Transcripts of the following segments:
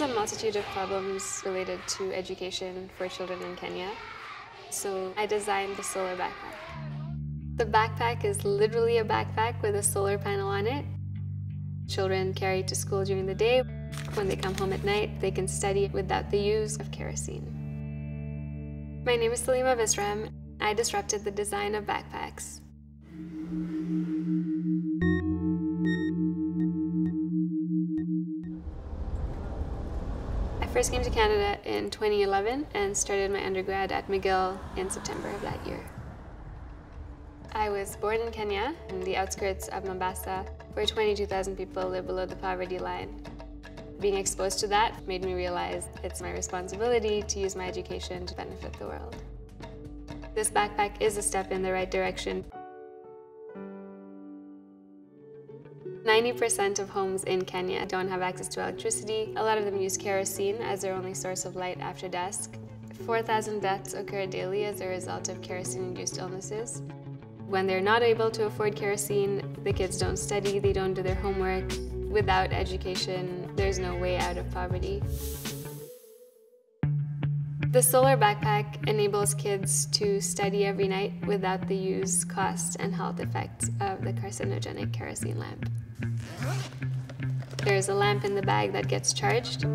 There's a multitude of problems related to education for children in Kenya, so I designed the solar backpack. The backpack is literally a backpack with a solar panel on it. Children carry to school during the day. When they come home at night, they can study without the use of kerosene. My name is Salima Visram. I disrupted the design of backpacks. I first came to Canada in 2011 and started my undergrad at McGill in September of that year. I was born in Kenya, in the outskirts of Mombasa, where 22,000 people live below the poverty line. Being exposed to that made me realize it's my responsibility to use my education to benefit the world. This backpack is a step in the right direction. 90% of homes in Kenya don't have access to electricity. A lot of them use kerosene as their only source of light after dusk. 4,000 deaths occur daily as a result of kerosene-induced illnesses. When they're not able to afford kerosene, the kids don't study, they don't do their homework. Without education, there's no way out of poverty. The solar backpack enables kids to study every night without the use, cost, and health effects of the carcinogenic kerosene lamp. There's a lamp in the bag that gets charged.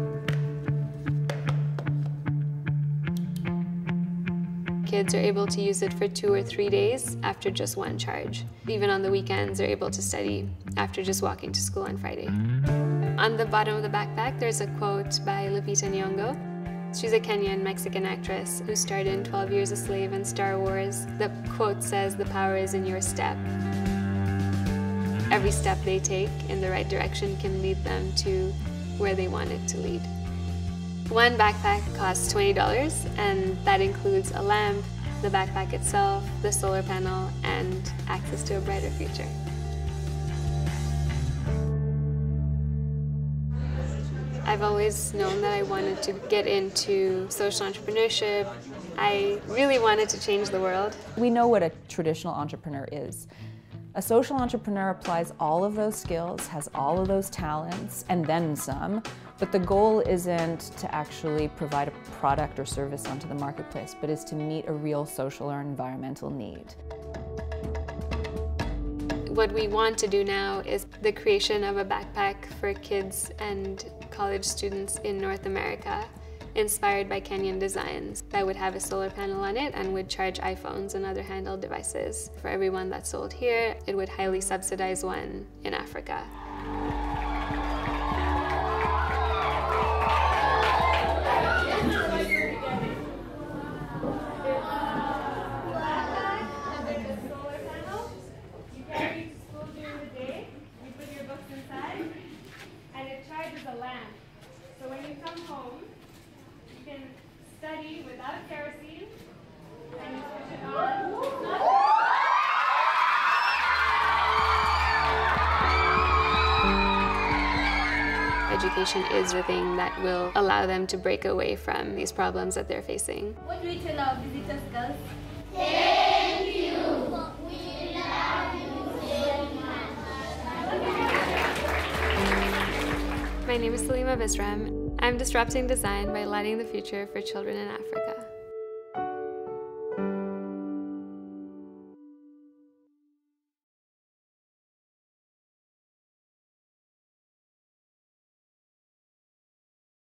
Kids are able to use it for 2 or 3 days after just one charge. Even on the weekends, they're able to study after just walking to school on Friday. On the bottom of the backpack, there's a quote by Lupita Nyong'o. She's a Kenyan-Mexican actress who starred in 12 Years a Slave and Star Wars. The quote says, "The power is in your step." Every step they take in the right direction can lead them to where they want it to lead. One backpack costs $20, and that includes a lamp, the backpack itself, the solar panel, and access to a brighter future. I've always known that I wanted to get into social entrepreneurship. I really wanted to change the world. We know what a traditional entrepreneur is. A social entrepreneur applies all of those skills, has all of those talents, and then some, but the goal isn't to actually provide a product or service onto the marketplace, but is to meet a real social or environmental need. What we want to do now is the creation of a backpack for kids and college students in North America, inspired by Kenyan designs, that would have a solar panel on it and would charge iPhones and other handheld devices. For every one that's sold here, it would highly subsidize one in Africa. So when you come home, you can study without kerosene and you switch it on. Education is the thing that will allow them to break away from these problems that they're facing. What do we tell our visitors, girls? Thank you. We love you so much. My name is Salima Visram. I'm disrupting design by lighting the future for children in Africa.